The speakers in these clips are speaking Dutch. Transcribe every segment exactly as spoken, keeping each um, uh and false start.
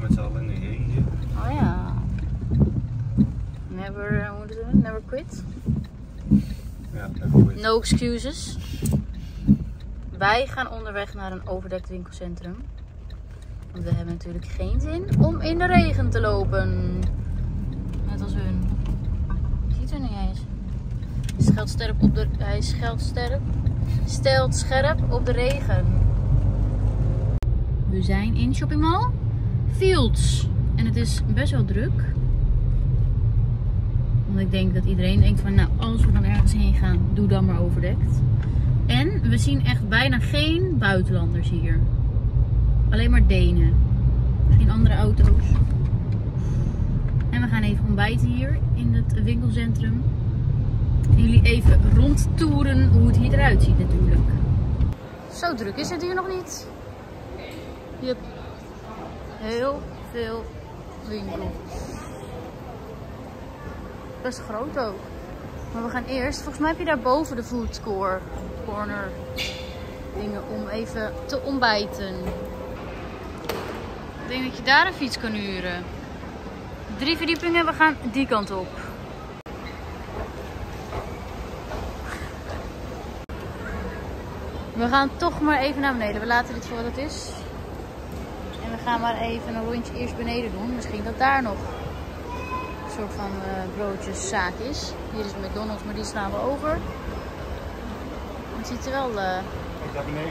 gaan met z'n allen in de regen. Oh ja. Never, hoe doen we? Never quit. Ja, never quit. No excuses. Wij gaan onderweg naar een overdekt winkelcentrum. Want we hebben natuurlijk geen zin om in de regen te lopen. Net als hun. Je ziet er niet eens. Hij schelt scherp op de, hij schelt scherp, stelt scherp op de regen. We zijn in shopping mall Fields. En het is best wel druk. Want ik denk dat iedereen denkt van, nou, als we dan ergens heen gaan, doe dan maar overdekt. En we zien echt bijna geen buitenlanders hier. Alleen maar Denen. Geen andere auto's. En we gaan even ontbijten hier in het winkelcentrum. En jullie even rondtoeren hoe het hier eruit ziet natuurlijk. Zo druk is het hier nog niet. Je hebt heel veel winkels. Best groot ook. Maar we gaan eerst, volgens mij heb je daar boven de food corner dingen om even te ontbijten. Ik denk dat je daar een fiets kan huren. Drie verdiepingen, we gaan die kant op. We gaan toch maar even naar beneden. We laten dit voor wat het is. En we gaan maar even een rondje eerst beneden doen. Misschien dat daar nog een soort van uh, broodjeszaak is. Hier is McDonald's, maar die slaan we over. Het ziet er wel uh,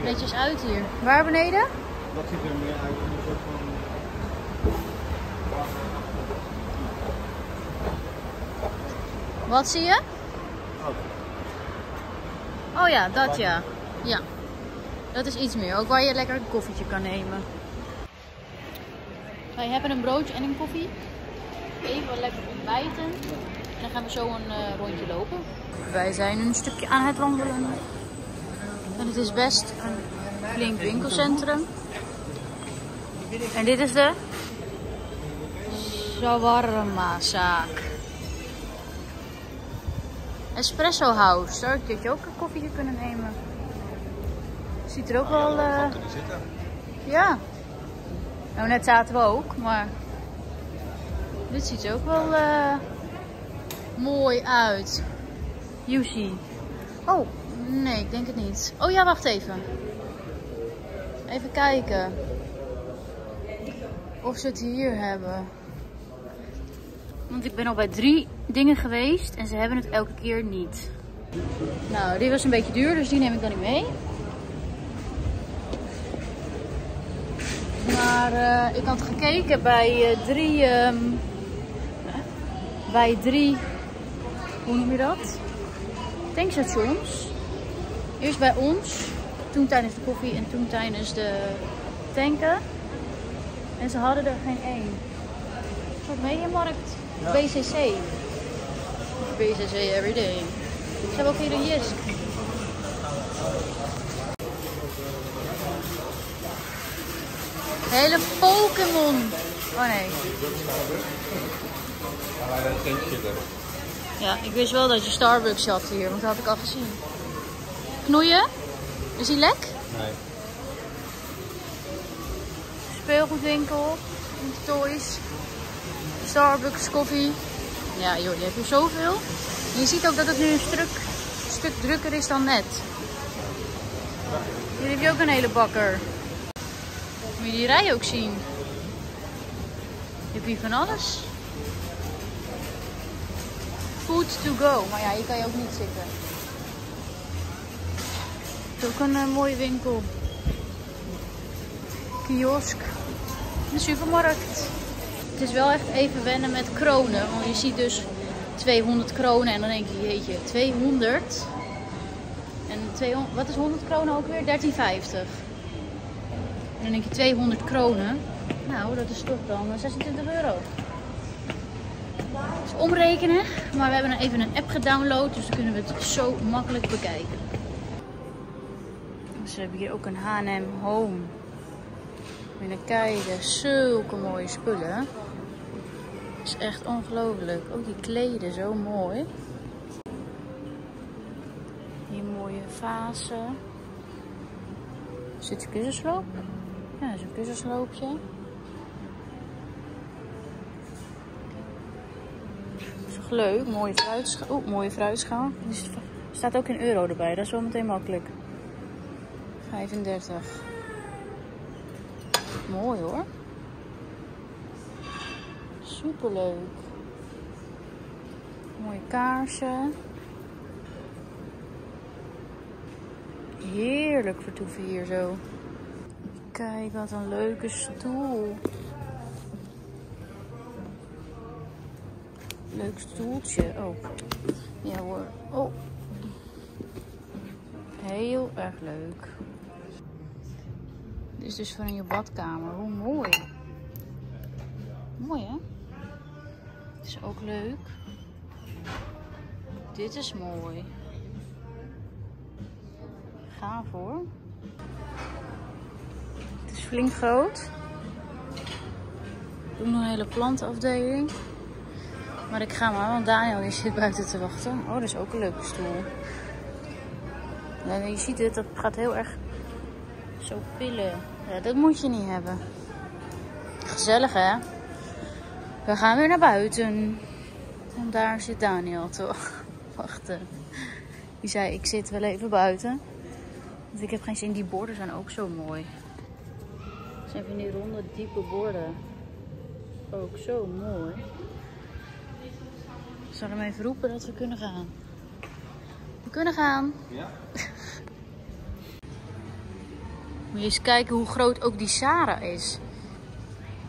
netjes uit hier. Waar beneden? Dat ziet er meer uit. Een soort van... Wat zie je? Oh ja, dat ja. Ja, dat is iets meer. Ook waar je lekker een koffietje kan nemen. Wij hebben een broodje en een koffie. Even lekker ontbijten. En dan gaan we zo een uh, rondje lopen. Wij zijn een stukje aan het wandelen. En het is best een flink winkelcentrum. En dit is de shawarmazaak. Espresso House. Daar kun je ook een koffietje kunnen nemen. Ziet er ook wel... Uh... Ja. Nou, net zaten we ook, maar... Dit ziet er ook wel uh... mooi uit. Juicy. Oh, nee, ik denk het niet. Oh ja, wacht even. Even kijken. Of ze het hier hebben. Want ik ben al bij drie dingen geweest en ze hebben het elke keer niet. Nou, die was een beetje duur, dus die neem ik dan niet mee. Maar uh, ik had gekeken bij uh, drie, um, bij drie, hoe noem je dat? Tankstations. Eerst bij ons, toen tijdens de koffie en toen tijdens de tanken. En ze hadden er geen één. Een soort mediamarkt, ja. B C C. B C C everyday. Ze hebben ook hier een Jisk. Hele Pokémon. Oh nee. Ja, ik wist wel dat je Starbucks had hier, want dat had ik al gezien. Knoeien? Is die lek? Nee. Speelgoedwinkel. Toys. Starbucks koffie. Ja joh, je hebt er zoveel. En je ziet ook dat het nu een stuk, een stuk drukker is dan net. Hier heb je ook een hele bakker. Moet je die rij ook zien? Je hebt hier van alles. Food to go, maar ja, hier kan je ook niet zitten. Het is ook een uh, mooie winkel. Kiosk. Een supermarkt. Het is wel echt even wennen met kronen. Want je ziet dus tweehonderd kronen en dan denk je, jeetje, tweehonderd. En tweehonderd, wat is honderd kronen ook weer? dertien vijftig. En dan denk je tweehonderd kronen. Nou, dat is toch dan zesentwintig euro. Dus omrekenen. Maar we hebben even een app gedownload. Dus dan kunnen we het zo makkelijk bekijken. Ze hebben hier ook een H en M Home. En dan kijken. Zulke mooie spullen. Dat is echt ongelooflijk. Ook die kleden, zo mooi. Die mooie vazen. Is dit een kussensloop? Ja, dat is een kussensloopje. erg leuk. Mooie fruitschaal. Oeh, mooie fruitschaal. Er staat ook in euro erbij. Dat is wel meteen makkelijk. vijfendertig. Mooi hoor. Superleuk. Mooie kaarsen. Heerlijk vertoeven hier zo. Kijk, wat een leuke stoel. Leuk stoeltje ook. Ja hoor. Oh. Heel erg leuk. Dit is dus voor in je badkamer. Hoe mooi. Mooi hè? Dit is ook leuk. Dit is mooi. Gaaf hoor. Het is flink groot. Ook nog een hele plantafdeling. Maar ik ga maar, want Daniel die zit buiten te wachten. Oh, dat is ook een leuke stoel. En je ziet dit, dat gaat heel erg zo pillen. Ja, dat moet je niet hebben. Gezellig hè? We gaan weer naar buiten. En daar zit Daniel toch. Wachten. Die zei, ik zit wel even buiten. Want ik heb geen zin, die borden zijn ook zo mooi. Dat zijn van die ronde, diepe borden. Ook zo mooi. Ik zal hem even roepen dat we kunnen gaan. We kunnen gaan. Ja. Moet je eens kijken hoe groot ook die Zara is.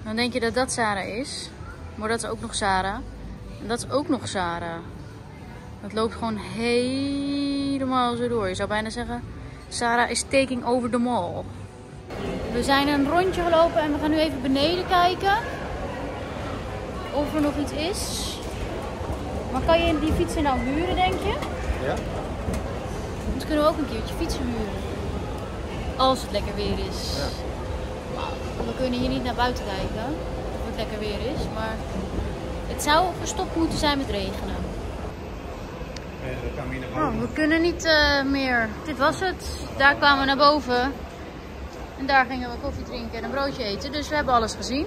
Dan denk je dat dat Zara is. Maar dat is ook nog Zara. En dat is ook nog Zara. Dat loopt gewoon helemaal zo door. Je zou bijna zeggen, Zara is taking over the mall. We zijn een rondje gelopen en we gaan nu even beneden kijken. Of er nog iets is. Maar kan je die fietsen nou huren, denk je? Ja. Dan kunnen we ook een keertje fietsen huren. Als het lekker weer is. Ja. Maar we kunnen hier niet naar buiten kijken. Of het lekker weer is. Maar het zou gestopt moeten zijn met regenen. Oh, we kunnen niet uh, meer. Dit was het. Daar kwamen we naar boven. En daar gingen we koffie drinken en een broodje eten. Dus we hebben alles gezien.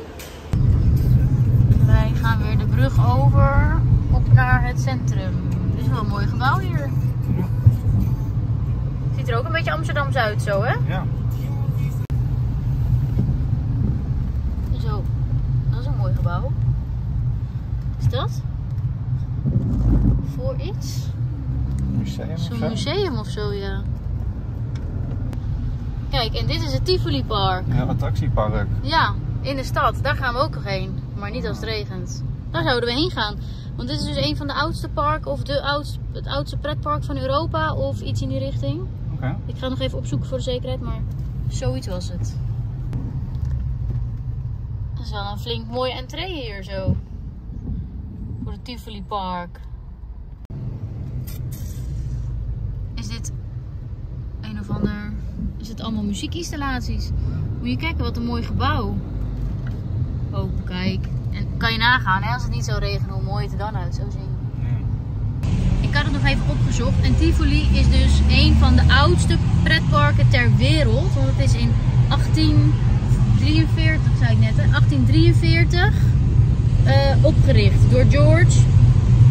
Wij gaan weer de brug over. Op naar het centrum. Dit is wel een mooi gebouw hier. Ja. Ziet er ook een beetje Amsterdams uit zo, hè? Ja. Zo, dat is een mooi gebouw. Is dat? Voor iets? Museum. Zo'n museum of zo, ja. Kijk, en dit is het Tivoli Park. Ja, een attractiepark. Ja, in de stad. Daar gaan we ook nog heen. Maar niet als het regent. Daar zouden we heen gaan. Want dit is dus een van de oudste parken of de oudste, het oudste pretpark van Europa of iets in die richting. Oké. Okay. Ik ga het nog even opzoeken voor de zekerheid, maar zoiets was het. Dat is wel een flink mooie entree hier zo. Voor het Tivoli Park. Is dit een of ander... Is het allemaal muziekinstallaties? Moet je kijken, wat een mooi gebouw. Oh, kijk. En kan je nagaan, hè? Als het niet zou regenen, hoe mooi het er dan uit zou zien. Ja. Ik had het nog even opgezocht. En Tivoli is dus een van de oudste pretparken ter wereld. Want het is in achttien drieënveertig, zei ik net, hè? achttien drieënveertig uh, opgericht door George.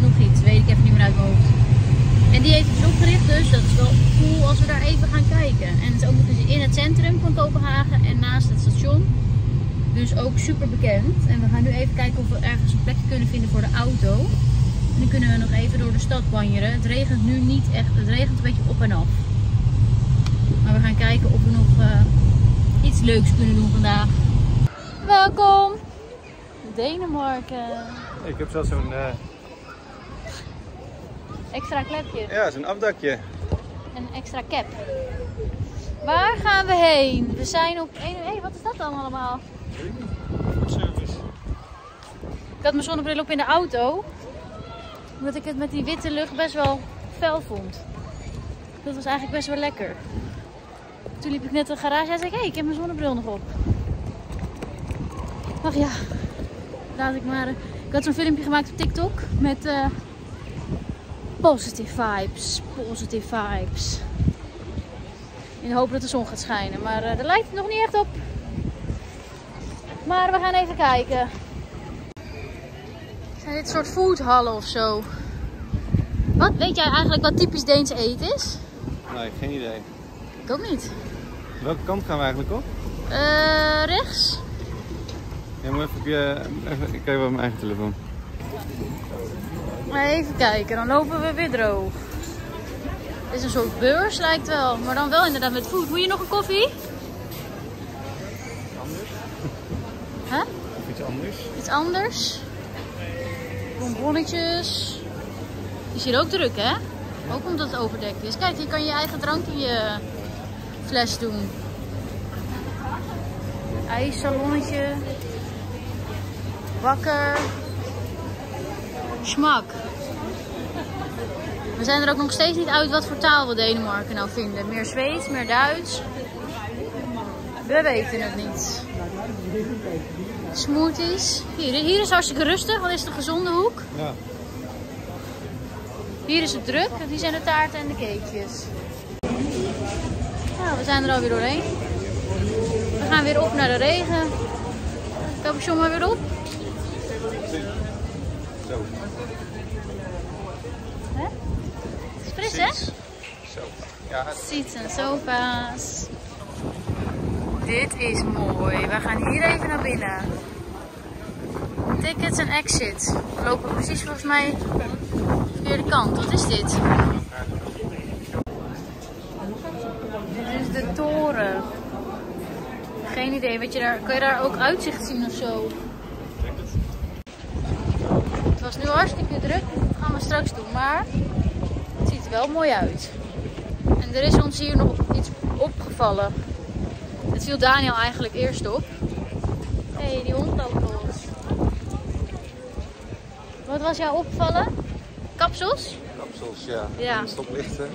Nog iets, weet ik even niet meer uit mijn hoofd. En die heeft het dus opgericht, dus dat is wel cool als we daar even gaan kijken. En het is ook nog in het centrum van Kopenhagen en naast het station. Dus ook super bekend. En we gaan nu even kijken of we ergens een plekje kunnen vinden voor de auto. En dan kunnen we nog even door de stad banjeren. Het regent nu niet echt. Het regent een beetje op en af. Maar we gaan kijken of we nog uh, iets leuks kunnen doen vandaag. Welkom! Denemarken. Ik heb zelfs zo'n... Uh... extra klepje. Ja, zo'n afdakje. Een extra cap. Waar gaan we heen? We zijn op... Hé, hey, wat is dat dan allemaal? Service. Ik had mijn zonnebril op in de auto. Omdat ik het met die witte lucht best wel fel vond. Dat was eigenlijk best wel lekker. Toen liep ik net de garage en zei ik, hé, ik heb mijn zonnebril nog op. Ach ja, laat ik maar. Ik had zo'n filmpje gemaakt op TikTok met uh, positive vibes. Positive vibes. In de hoop dat de zon gaat schijnen. Maar uh, daar lijkt het nog niet echt op. Maar we gaan even kijken. Zijn dit soort foodhallen of zo? Wat weet jij eigenlijk wat typisch Deens eten is? Nee, geen idee. Ik ook niet. Welke kant gaan we eigenlijk op? Uh, rechts. Ja, maar even, uh, even, ik kijk wel op mijn eigen telefoon. Even kijken, dan lopen we weer droog. Het is een soort beurs lijkt wel, maar dan wel inderdaad met food. Moet je nog een koffie? Anders. Huh? Of iets anders. Iets anders. Bonbonnetjes. Is hier ook druk, hè? Ook omdat het overdekt is. Kijk, hier kan je eigen drank in je fles doen. IJssalonnetje. Bakker. Smak. We zijn er ook nog steeds niet uit wat voor taal we Denemarken nou vinden. Meer Zweeds, meer Duits. We weten het niet. Smoothies. Hier, hier is hartstikke rustig, want dit is de gezonde hoek. Ja. Hier is het druk, hier zijn de taarten en de cakejes. Nou, we zijn er alweer doorheen. We gaan weer op naar de regen. Capuchon maar weer op. Zo. Hè? Het is fris, hè? Sofa. Ja, het... Seats en sofa's. Dit is mooi. We gaan hier even naar binnen. Tickets en exit. We lopen precies volgens mij weer de kant. Wat is dit? Dit is de toren. Geen idee. Weet je daar, kan je daar ook uitzicht zien of zo? Het was nu hartstikke druk. Dat gaan we straks doen. Maar het ziet er wel mooi uit. En er is ons hier nog iets opgevallen. Het viel Daniel eigenlijk eerst op. Hé, hey, die hond loopt op ons. Wat was jou opgevallen? Kapsels? Kapsels, ja. ja. En stoplichten.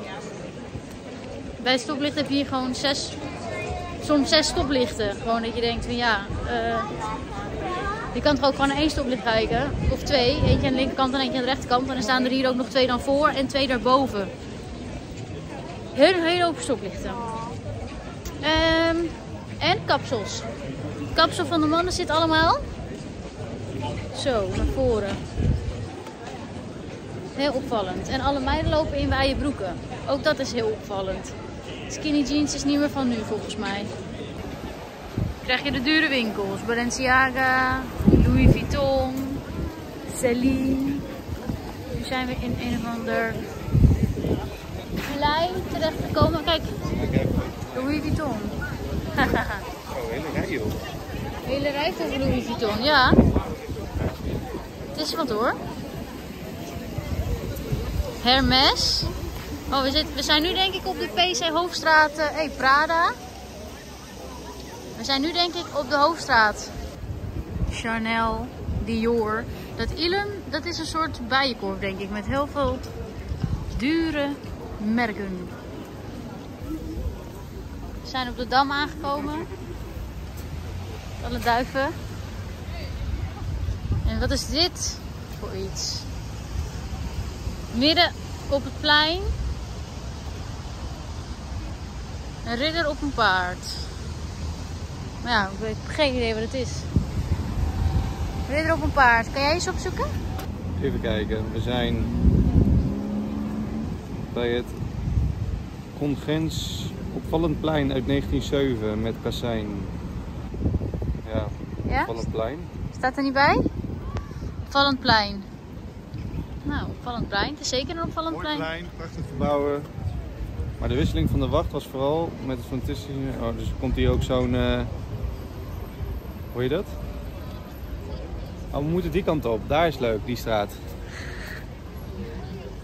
Bij het stoplicht heb je hier gewoon zes, soms zes stoplichten. Gewoon dat je denkt van ja, uh, je kan toch ook gewoon één stoplicht kijken. Of twee, eentje aan de linkerkant en eentje aan de rechterkant. En dan staan er hier ook nog twee dan voor en twee daarboven. Heel, heel hoop stoplichten. Um, en kapsels. De kapsel van de mannen zit allemaal zo naar voren. Heel opvallend. En alle meiden lopen in wijde broeken. Ook dat is heel opvallend. Skinny jeans is niet meer van nu volgens mij. Krijg je de dure winkels. Balenciaga, Louis Vuitton, Céline. Nu zijn we in een of ander plein terecht gekomen. Kijk. Louis Vuitton. Oh, hele rij joh. Hele rij van Louis Vuitton, ja. Het is wat hoor. Hermes. Oh, we, zitten, we zijn nu denk ik op de P C Hoofdstraat. Hé, hey, Prada. We zijn nu denk ik op de Hoofdstraat. Chanel, Dior. Dat Ilum, dat is een soort bijenkorf denk ik. Met heel veel dure merken. We zijn op de Dam aangekomen. Alle duiven. En wat is dit voor iets? Midden op het plein. Een ridder op een paard. Maar ja, ik heb geen idee wat het is. Ridder op een paard. Kan jij eens opzoeken? Even kijken. We zijn bij het Congres. Opvallend plein uit negentien zeven met kassein. Ja, ja, opvallend plein. Staat er niet bij? Opvallend plein. Nou, opvallend plein. Het is zeker een opvallend plein. Mooi plein, prachtig verbouwen. Maar de wisseling van de wacht was vooral met het fantastische... Oh, dus komt hier ook zo'n... Uh... Hoor je dat? Oh, we moeten die kant op. Daar is leuk, die straat.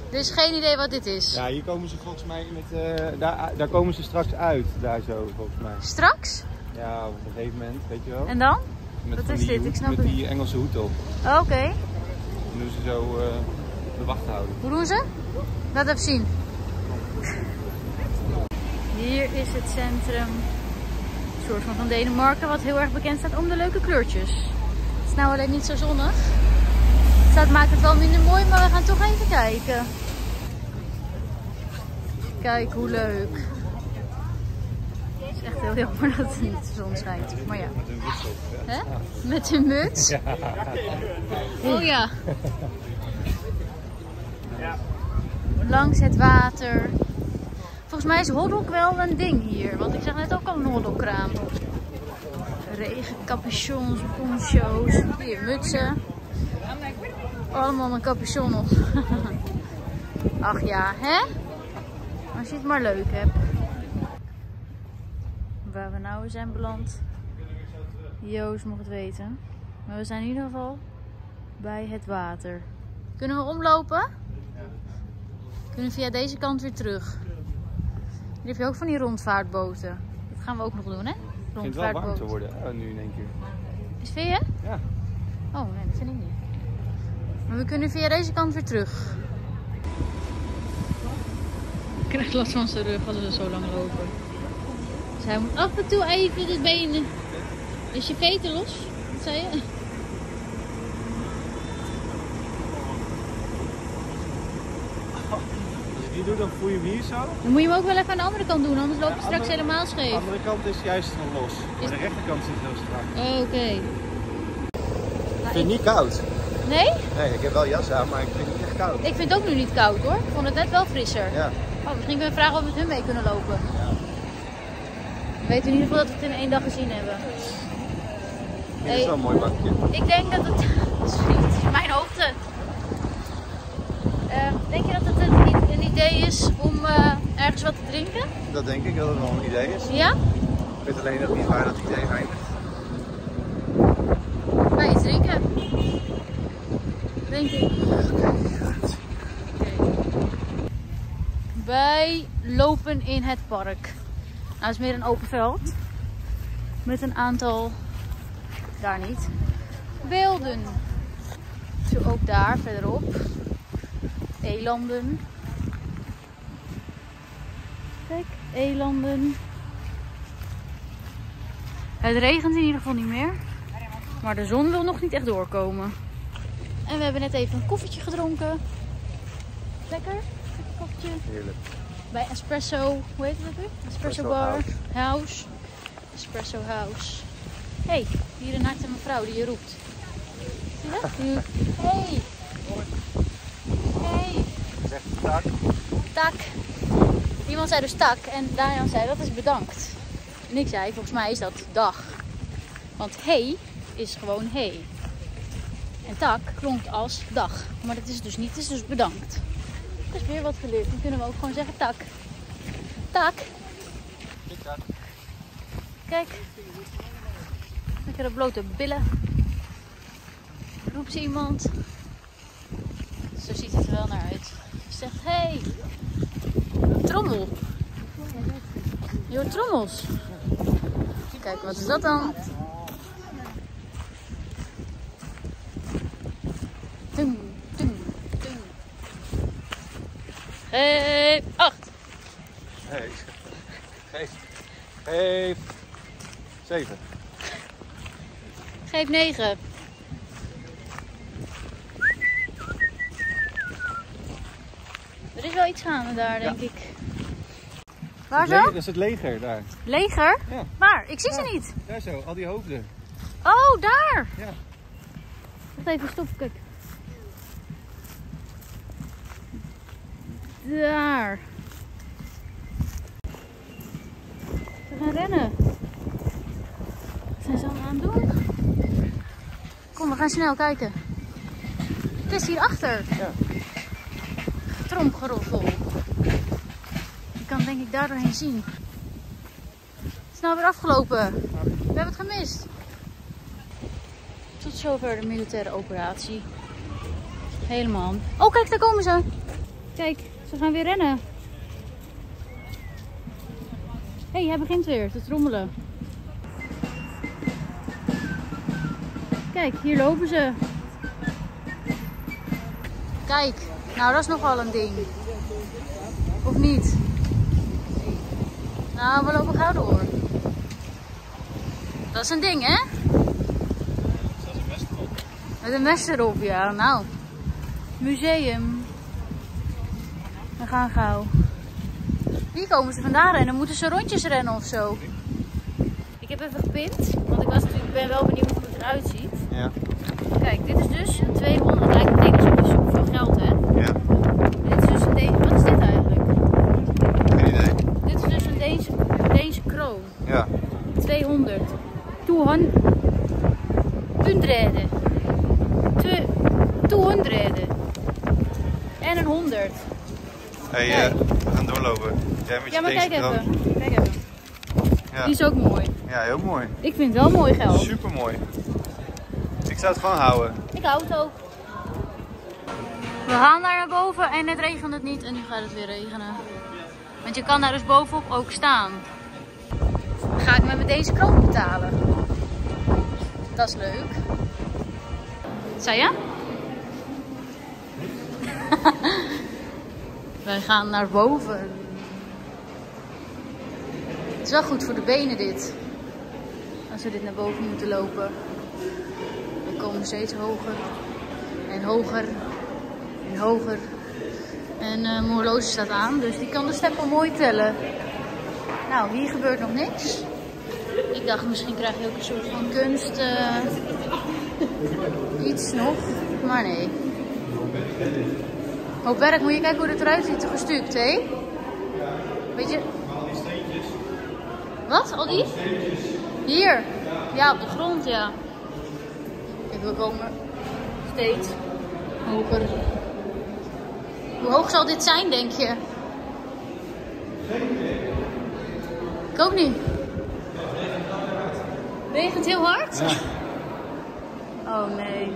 Dus geen idee wat dit is. Ja, hier komen ze volgens mij met, uh, daar, daar komen ze straks uit, daar zo volgens mij. Straks? Ja, op een gegeven moment, weet je wel. En dan? Met wat is dit? Hoed, ik snap met het. Die Engelse hoed op. Oh, oké. Okay. Dan doen ze zo uh, de wacht houden. Hoe doen ze? Laat even zien. Hier is het centrum, een soort van van Denemarken, wat heel erg bekend staat om de leuke kleurtjes. Het is nou alleen niet zo zonnig. Dat maakt het wel minder mooi, maar we gaan toch even kijken. Kijk hoe leuk. echt heel jammer dat het niet de zon schijnt. Maar ja. Hè? Met een muts? Ja. Oh ja. Langs het water. Volgens mij is hoddok wel een ding hier. Want ik zag net ook al een hoddokraam. Regen, capuchons, poncho's. Hier, mutsen. Allemaal een capuchon op. Ach ja, hè? Als je het maar leuk hebt. Waar we nou zijn beland. Joost mocht het weten. Maar we zijn in ieder geval bij het water. Kunnen we omlopen? Kunnen we via deze kant weer terug. Hier heb je ook van die rondvaartboten. Dat gaan we ook nog doen, hè? Het begint wel warm te worden oh, nu in één keer. Is het vind je? Ja. Oh, nee, dat vind ik niet. Maar we kunnen via deze kant weer terug. Ik krijg last van zijn rug als we zo lang lopen. Dus hij moet af en toe even de benen. Is je veter los? Wat zei je? Die doet, dan voel je hem hier zo. Dan moet je hem ook wel even aan de andere kant doen, anders loop je ja, straks andere, helemaal scheef. De andere kant is juist nog los, maar is... de rechterkant zit heel strak. Oh, oké. Okay. Ik vind het niet koud. Nee? Nee, ik heb wel jas aan, maar ik vind het niet echt koud. Ik vind het ook nu niet koud hoor, ik vond het net wel frisser. Ja. Oh, misschien kunnen we vragen of we met hun mee kunnen lopen. Ja. We weten in ieder geval dat we het in één dag gezien hebben. Dit hey. Is wel een mooi bankje. Ik denk dat het... Het is mijn hoogte. Uh, denk je dat het een, een idee is om uh, ergens wat te drinken? Dat denk ik dat het wel een idee is. Ja? Ik weet alleen nog niet waar dat idee eindigt. Bij iets drinken? Denk ik. Oké. Okay. Wij lopen in het park. Nou, het is meer een open veld. Met een aantal... Daar niet. Beelden. Zo ook daar verderop. Elanden. Kijk, elanden. Het regent in ieder geval niet meer. Maar de zon wil nog niet echt doorkomen. En we hebben net even een koffietje gedronken. Lekker. Lekker koffietje. Heerlijk. Bij Espresso, hoe heet het nu? Espresso Bar. House. Espresso House. Hé, hey, hier een naakte mevrouw die je roept. Zie je dat? Hé. Hey. Tak. Tak. Iemand zei dus tak en Daniel zei dat is bedankt. En ik zei volgens mij is dat dag. Want hey is gewoon hey. En tak klonk als dag. Maar dat is dus niet, het is dus bedankt. Dat is weer wat geleerd. Dan kunnen we ook gewoon zeggen tak. Tak. Kijk. Lekkere blote billen. Roept ze iemand. Zo ziet het er wel naar uit. Zegt, hé, hey, trommel. Je hoort trommels. Kijk, wat is dat dan? Tum, tum, tum. Geef, acht. Geef, geef, geef, zeven. Geef, negen. Er is wel iets gaande daar, denk ja. ik. Waar zo? Dat is het leger, daar. Leger? Ja. Waar? Ik zie ja. ze niet. Daar zo, al die hoofden. Oh, daar! Ja. Wacht even, stop, kijk. Daar. Ze gaan rennen. Wat zijn ze allemaal aan het doen? Kom, we gaan snel kijken. Het is hierachter. Ja. Tromgeroffel. Je kan denk ik daar doorheen zien. Het is nou weer afgelopen. We hebben het gemist. Tot zover de militaire operatie. Helemaal. Oh kijk, daar komen ze. Kijk, ze gaan weer rennen. Hé, hey, hij begint weer te trommelen. Kijk, hier lopen ze. Kijk. Nou, dat is nogal een ding. Of niet? Nou, we lopen gauw door. Dat is een ding, hè? Met een mes erop. Met een mes erop, ja. Nou. Museum. We gaan gauw. Hier komen ze vandaan en dan moeten ze rondjes rennen of zo. Ik heb even gepind, want ik was natuurlijk, ben wel benieuwd hoe het eruit ziet. Ja. Kijk, dit is dus een tweehonderd, lijkt een tekensoepje soep van geld, hè? Ja. Dit is dus een Deense, wat is dit eigenlijk? Geen idee. Dit is dus een Deense, Deense kroon. Ja. tweehonderd. tweehonderd. tweehonderd. En een honderd. Hé, hey, uh, we gaan doorlopen. Jij met ja, maar kijk even. Kijk even. Ja. Die is ook mooi. Ja, heel mooi. Ik vind het wel mooi geld. Super mooi. Ik zou het gewoon houden. Ik hou het ook. We gaan daar naar boven en het regent het niet en nu gaat het weer regenen. Want je kan daar dus bovenop ook staan. Ga ik me met deze kroon betalen? Dat is leuk. Zei je? Wij gaan naar boven. Het is wel goed voor de benen dit. Als we dit naar boven moeten lopen. We komen steeds hoger. En hoger. En hoger. En uh, mijn horloge staat aan. Dus die kan de steppen mooi tellen. Nou, hier gebeurt nog niks. Ik dacht misschien krijg je ook een soort van kunst. Uh, iets nog. Maar nee. Op werk moet je kijken hoe het eruit ziet, gestuukt, hè? Weet je? Al die steentjes. Wat? Al die? Hier? Ja, op de grond, ja. Kijk, we komen steeds hoger. Hoe hoog zal dit zijn, denk je? Ik ook niet. Regent heel hard? Ja. Oh nee.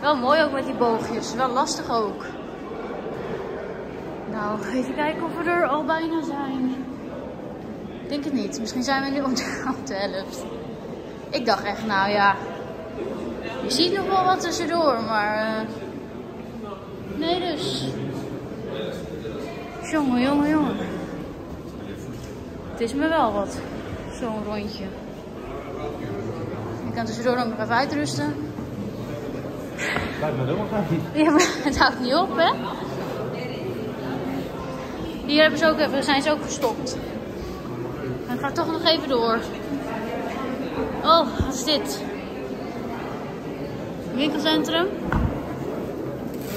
Wel mooi ook met die boogjes, wel lastig ook. Nou, even kijken of we er al bijna zijn. Ik denk het niet. Misschien zijn we nu op de, op de helft. Ik dacht echt, nou ja. Je ziet nog wel wat tussendoor, maar... Uh... Nee dus. Jongen, jongen, jongen. Het is me wel wat. Zo'n rondje. Ik kan tussendoor ook nog even uitrusten. Ja, maar het houdt niet op, hè? Hier hebben ze ook even, zijn ze ook gestopt. En ga toch nog even door. Oh, wat is dit? Winkelcentrum?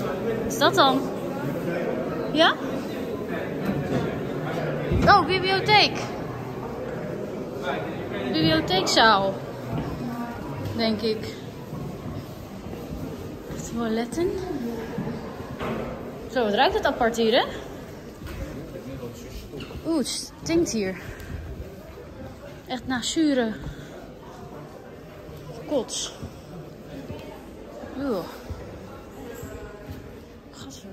Wat is dat dan? Ja? Oh, bibliotheek. Bibliotheekzaal. Denk ik. Echt toiletten. Zo, wat ruikt het apart hier, hè? Oeh, het stinkt hier. Echt naar zure kots. Oeh. Gadver.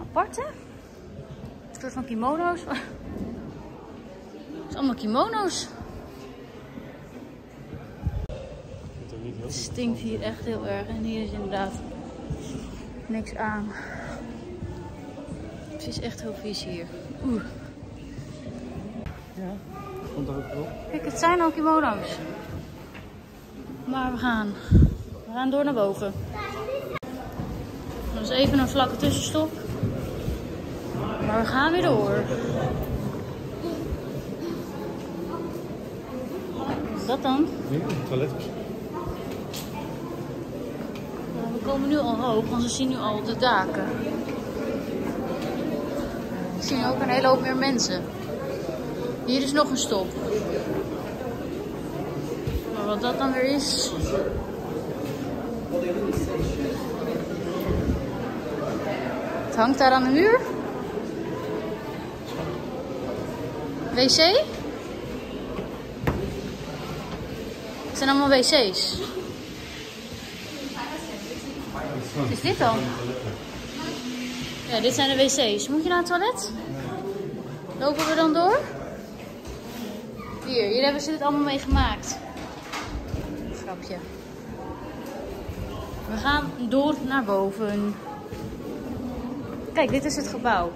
Apart, hè? Een soort van kimono's. Het is allemaal kimono's. Het stinkt hier echt heel erg. En hier is inderdaad niks aan. Het is echt heel vies hier. Oeh. Ja, dat komt er ook wel. Kijk, het zijn al kimono's. Maar we gaan. We gaan door naar boven. Dat is even een vlakke tussenstop. Maar we gaan weer door. Wat is dat dan? Ja, een toilet. Nou, we komen nu al hoog, want we zien nu al de daken. Ik zie ook een hele hoop meer mensen. Hier is nog een stop. Maar wat dat dan weer is... Het hangt daar aan de muur. W C? Het zijn allemaal W C's. Wat is dit dan? Ja, dit zijn de W C's. Moet je naar het toilet? Lopen we dan door? Hier, hier hebben ze dit allemaal mee gemaakt. Grapje. We gaan door naar boven. Kijk, dit is het gebouw.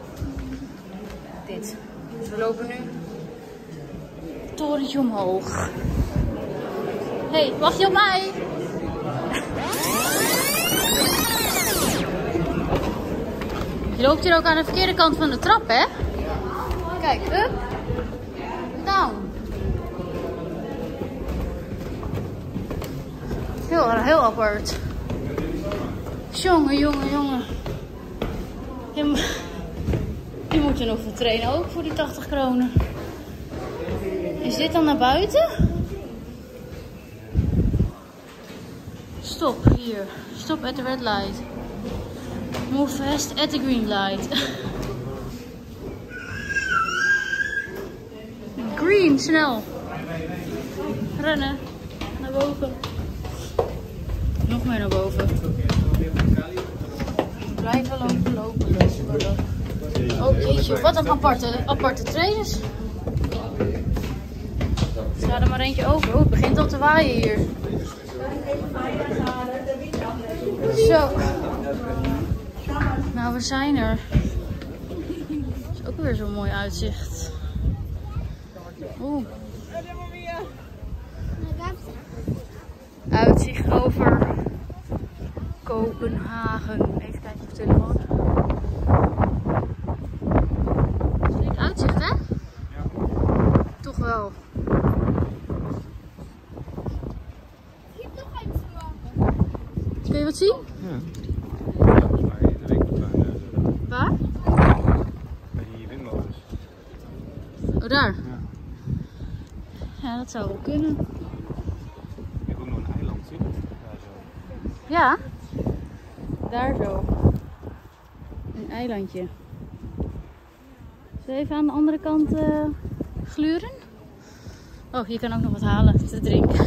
Dit. Dus we lopen nu het torentje omhoog. Hé, hey, wacht je op mij? Je loopt hier ook aan de verkeerde kant van de trap, hè? Kijk, up. Heel, heel apart. Jongen, jongen, jongen. Hier moet je nog voor trainen ook voor die tachtig kronen. Is dit dan naar buiten? Stop hier. Stop at the red light. Move fast at the green light. Green, snel. Rennen. Naar boven. Nog meer naar boven. Blijven lopen, lopen, lopen. Oh jeetje, wat een aparte, aparte trainers. Sla er maar eentje over. Oh, het begint al te waaien hier. Zo. Nou, we zijn er. Dat is ook weer zo'n mooi uitzicht. Oeh. Uitzicht over Kopenhagen. Even kijken op de telefoon. Flink uitzicht, hè? Ja. Toch wel. Hier toch eens man. Kun je wat zien? Ja. Waar? Bij die windmolens. Oh, daar? Ja. Ja, dat zou wel kunnen. Ja, daar zo. Een eilandje. Zullen we even aan de andere kant uh, gluren? Oh, je kan ook nog wat halen te drinken.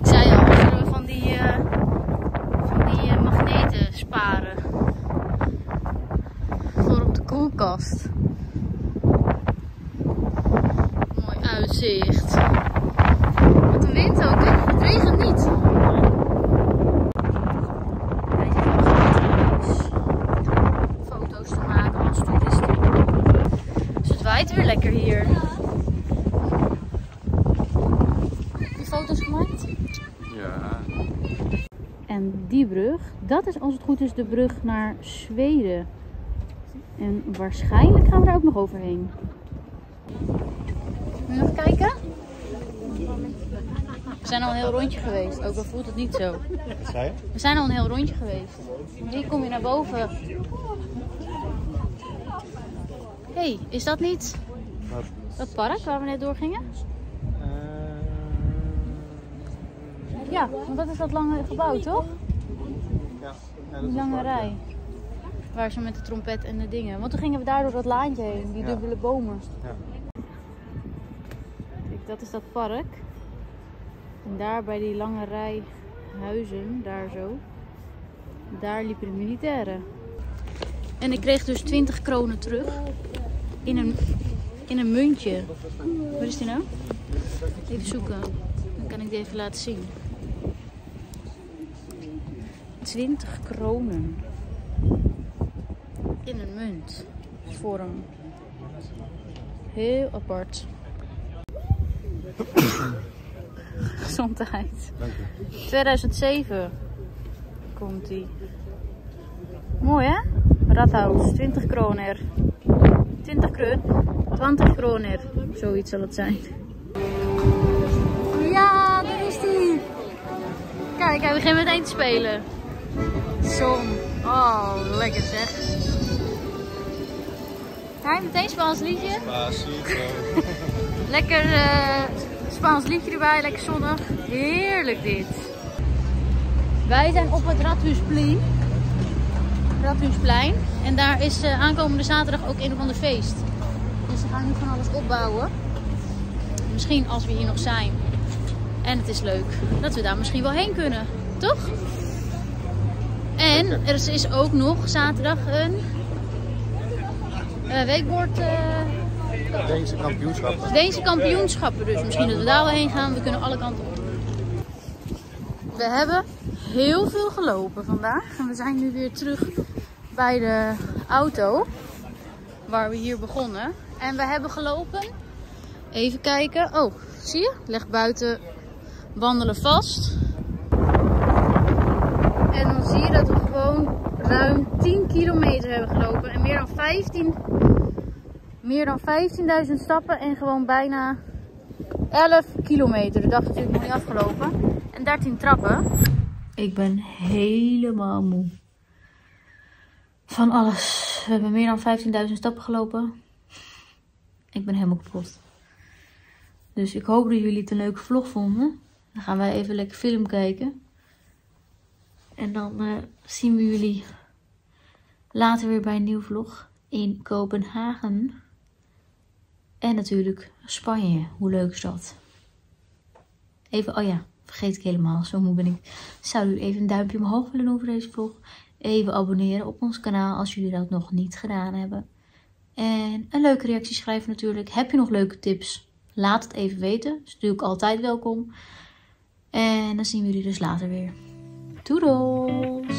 Ik zei al, zullen we van die, uh, van die uh, magneten sparen. Voor op de koelkast. Mooi uitzicht. Wat de wind ook, het regent niet. Het is weer lekker hier. Heb je foto's gemaakt? Ja. En die brug, dat is als het goed is de brug naar Zweden. En waarschijnlijk gaan we daar ook nog overheen. Wil je nog kijken? We zijn al een heel rondje geweest, ook al voelt het niet zo. Wat zei je? We zijn al een heel rondje geweest. Hier kom je naar boven. Hé, hey, is dat niet wat? Dat park waar we net door gingen? Uh... Ja, want dat is dat lange gebouw, toch? Ja. Ja, die lange rij. Waar ze met de trompet en de dingen. Want toen gingen we daar door dat laantje heen, die ja. dubbele bomen. Ja. Kijk, dat is dat park. En daar bij die lange rij huizen, daar zo, daar liepen de militairen. En ik kreeg dus twintig kronen terug. In een, in een muntje. Waar is die nou? Even zoeken. Dan kan ik die even laten zien. twintig kronen. In een munt. Vorm. Heel apart. Gezondheid. Dank je. tweeduizend zeven komt die. Mooi hè? Rådhusplein, twintig kroner. twintig kroner. twintig kroner. Zoiets zal het zijn. Ja, daar is die. Kijk, hij begint meteen te spelen. Zon. Oh, lekker zeg. Hij meteen Spaans liedje. Lekker uh, Spaans liedje erbij, lekker zonnig. Heerlijk dit. Wij zijn op het Rådhusplein. Rådhusplein. En daar is uh, aankomende zaterdag ook een of ander feest. Dus ze gaan nu van alles opbouwen. Misschien als we hier nog zijn. En het is leuk dat we daar misschien wel heen kunnen. Toch? En er is, is ook nog zaterdag een uh, weekbord... Uh, Deense kampioenschappen. Deense kampioenschappen. Dus misschien dat we daar wel heen gaan. We kunnen alle kanten op. We hebben heel veel gelopen vandaag. En we zijn nu weer terug bij de auto. Waar we hier begonnen. En we hebben gelopen. Even kijken. Oh, zie je? Leg buiten wandelen vast. En dan zie je dat we gewoon ruim tien kilometer hebben gelopen. En meer dan vijftien, meer dan vijftienduizend stappen. En gewoon bijna elfduizend elf kilometer. De dag is natuurlijk nog niet afgelopen. En dertien trappen. Ik ben helemaal moe. Van alles. We hebben meer dan vijftienduizend stappen gelopen. Ik ben helemaal kapot. Dus ik hoop dat jullie het een leuke vlog vonden. Dan gaan wij even lekker film kijken. En dan uh, zien we jullie later weer bij een nieuwe vlog in Kopenhagen. En natuurlijk Spanje. Hoe leuk is dat? Even, oh ja, vergeet ik helemaal. Zo moe ben ik. Zou jullie even een duimpje omhoog willen doen voor deze vlog? Even abonneren op ons kanaal als jullie dat nog niet gedaan hebben. En een leuke reactie schrijven natuurlijk. Heb je nog leuke tips? Laat het even weten. Dat is natuurlijk altijd welkom. En dan zien we jullie dus later weer. Doedels!